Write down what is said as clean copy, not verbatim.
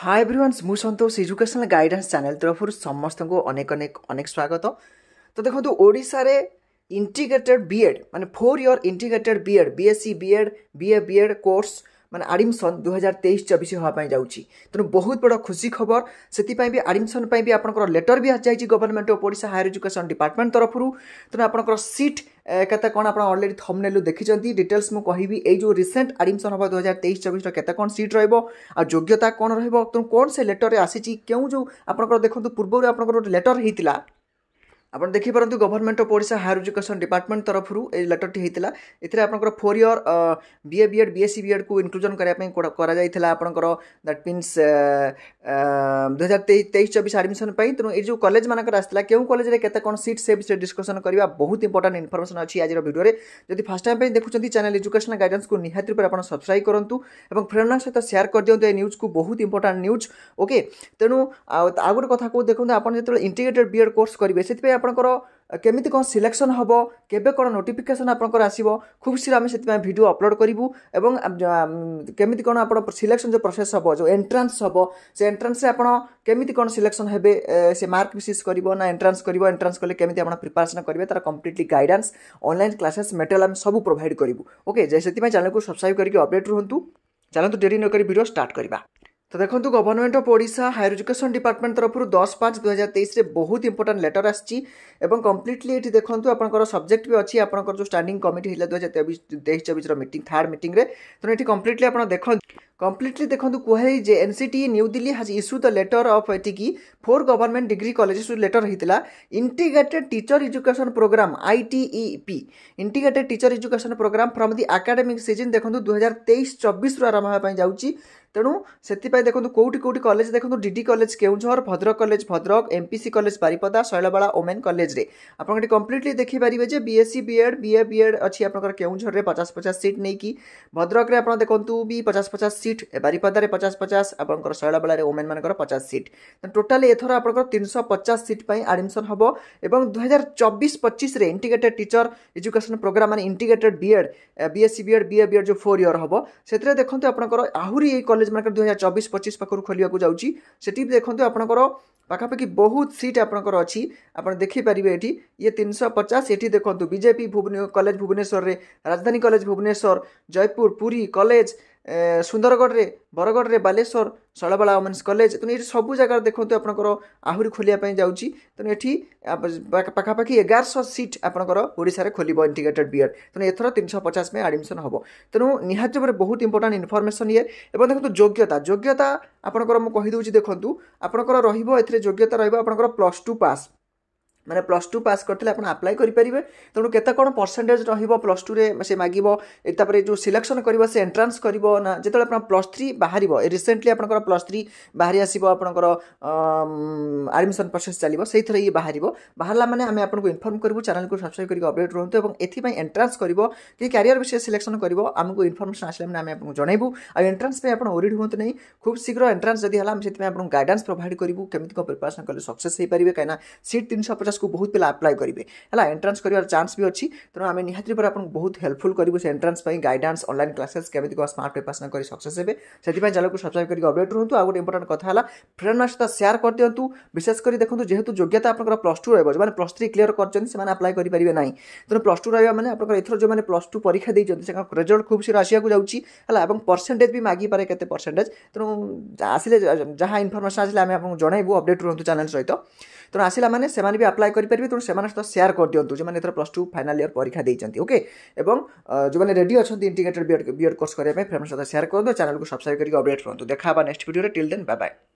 हाय everyone's मो संतोष educational guidance channel तरफ समस्त को अनेक अनेक अनेक स्वागत। तो देखो ओडिशा रे इंटीग्रेटेड बीएड माने 4 year integrated BEd BSc BEd BA BEd course माने एडमिशन 2023-24 होगा जाऊँगी। तेणु बहुत बड़ा खुशी खबर से भी एडमिशन भी आपंकर लेटर भी आ जाए government of Odisha higher education department तरफ। तेणु आपंकर सीट केते कौन आप अलरेडी थंबनेल देखिं डिटेल्स मुझे कहबी। ए जो रिसेंट एडमिशन हम 2023-24 केते कौन सीट रोग्यता कौन रु कौन से लेटर आसी क्यों जो आप देखो पूर्व आप लेटर होता आप देखिपरतु government of Odisha higher education department तरफ ये लेटरटी होता है। आपंकर 4 year BA BEd BSc BEd को इनक्लूजन करने आपंकर दैट मीन्स 2023-24 एडमिशन। तेणु ये जो कॉलेज मानक आसाला क्यों कॉलेज में केते कौन सीट से विषय डिस्कसन करवा बहुत इंपोर्टेंट इनफॉरमेशन अच्छी आज वीडियो में। जब फर्स्ट टाइम देखुं चैनल एजुकेशनल गाइडेंस को निहाती रूप से सब्सक्राइब करूँ और फ्रेंड्स सहित शेयर कर दिंतु ये न्यूज को बहुत इंपोर्टेंट न्यूज। ओके तेणु आ गोटे कथा को देखो आप इंटीग्रेटेड बीएड कोर्स करेंगे से केमिति कौन सिलेक्शन हम केबे कौन नोटिफिकेशन आपंकर आसो खूब शीघ्र आम से भिडियो अपलोड करूँ एवं केमिति कौन आप सिलेक्शन जो प्रोसेस हम जो एंट्रांस हम से एंट्रांस आप केमिति कौन सिलेक्शन हे से मार्क बेसिस करिवो ना एंट्रांस करिवो एंट्रांस कले केमिति आप प्रिपरेशन करेंगे तार completely guidance online classes material आम सब प्रोवाइड करूँ। ओके जैसे चैनल को सब्सक्राइब करके अपडेट रुहंतु। चलतु डेरी नकरी वीडियो स्टार्ट करिबा। तो देखो government of Odisha higher education department तरफ 10/5/2023 रे बहुत इंपोर्टेंट लेटर आसी कंप्लीटली ये देखो आपंकर सब्जेक्ट भी अच्छी आपंकर जो स्टैंडिंग कमिटी है 2023-24 मीटिंग थर्ड मीटिंग रे। तो ये कंप्लीटली आप देख कंप्लीटली देखो कहे जे NCTE new Delhi has issue the letter of एटिकी 4 गवर्नमेंट डिग्री कॉलेजेस लेटर होता integrated teacher education programme ITEP integrated teacher education programme from the academic season देखो 2023-24 आरंभ जाऊँगी। तेणु से देखो कौटी कौटी कॉलेज देखो DD college Keonjhar Bhadrak college Bhadrak MPC college Baripada Sailabala women college रे आपंकर कंप्लीटली देखिपारे जे बीएससी बीएड बीए बीएड अच्छी आपंकर केउझर रे 50-50 सीट नहीं कि भद्रक रे आप देखो भी 50-50 सीट बारीपदा रे 50-50 आपंकर शैलबाला रे वुमेन मानकर 50 सीट। टोटाल एथर आपंकर 350 सीट पर एडमिशन हम और 2024-25 रे इंटीग्रेटेड टीचर एजुकेशन प्रोग्राम माने integrated BEd BSc BEd BA BEd जो 4 ईयर हम से देखते आपंकर आहरी कॉलेज मानक 2024-25 पाखर खोलिया जाऊँगी। से देखते आपंकर पखापाखि बहुत सीट आपंकर अच्छी आप देखिपारे ये 350 ये देखो बीजेपी कॉलेज भुवनेश्वर रे राजधानी कॉलेज भुवनेश्वर जयपुर पुरी कॉलेज सुंदरगढ़ रे बरगढ़ रे बालेश्वर शैलबाला वुमेन्स कॉलेज। तेणु ये सब जगह देखो आपंकर आहरी खोलिया जाऊँगी। तेणु ये पखापाखि 1100 सीट आपंकर ओडिशा खोल इंटीग्रेटेड बीएड। तेणु एथर 350 में एडमिशन हम। तेणु निहाती भाव बहुत इंपोर्टेंट इनफॉरमेशन ये एवं देखो योग्यता योग्यता आपंकर मुझे कहीदे देखूँ आपंकर रोग्यता रहा +2 पास मैंने +2 पास करते आप आप्लाय करेंगे। तेणु केते कौन परसेंटेज +2 रे से मागे जो सिलेक्शन कर एंट्रांस करना जो आप +3 बाहर रिसेंटली आप +3 बाहरी आसो आपंकर एडमिशन प्रोसेस चलो से ये बाहर बाहर मैंने आम आपको इनफॉर्म करूँ चैनल को सब्सक्राइब करके अपडेट रुहतु और ये एंट्रांस करो कि क्यारियर विषय सिलेक्शन कर आमको इनफॉर्मेशन आसने आम आपको जनइबू आ एंट्रांस पे आप ओरिड हूँ नहीं खूब शीघ्र एंट्रांस जब है आपको गाइडेंस प्रोवाइड करूँ केमी कौन प्रिपरेशन कले सक्सेस हो पारे कहीं सीट 350 को बहुत पे अप्लाई करेंगे है एंट्रांस कर चांस भी अच्छी। तेणु आम निहाती पर आपको बहुत हेल्पफुल करूँ से एंट्रांस गाइडेंस ऑनलाइन क्लासेस केमी स्मार्ट प्रिपरेशन कर सक्सेस होते से चैनल को सब्सक्राइब करके अपडेट रुहतु। आउ गोटे इंपोर्टेंट कथा है फ्रेंड्स सहित शेयर कर दिंतु विशेषकर देखो जेहतु योग्यता आपंकर +2 रहिबो जो +3 क्लीयर करछन अप्लाई करि परिबे नहीं। तेणु +2 रहिबा माने आपंकर एथरो जो माने +2 परीक्षा देइछन से रिजल्ट खूब शीघ्र आसिया को जाउची हला एवं परसेंटेज भी मागी पारे केते परसेंटेज। तेणु आसिले जहा इनफॉरमेशन आसिले आमे आपन जणाइबो अपडेट रुहतु चैनल सहित। तेणु आसिला माने सेमाने भी अप्लाई करेंगे। तेणु से शेयर कर दिंतु जो मैंने +2 फाइनल ईयर परीक्षा देते। ओके जो मैंने रेडी अच्छा इंटीग्रेटेड बीएड कोर्स करेंगे फ्रेंड्स सहित शेयर कर दो चैनल को सब्सक्राइब करके अपडेट करूँ। देखा next video till then bye bye.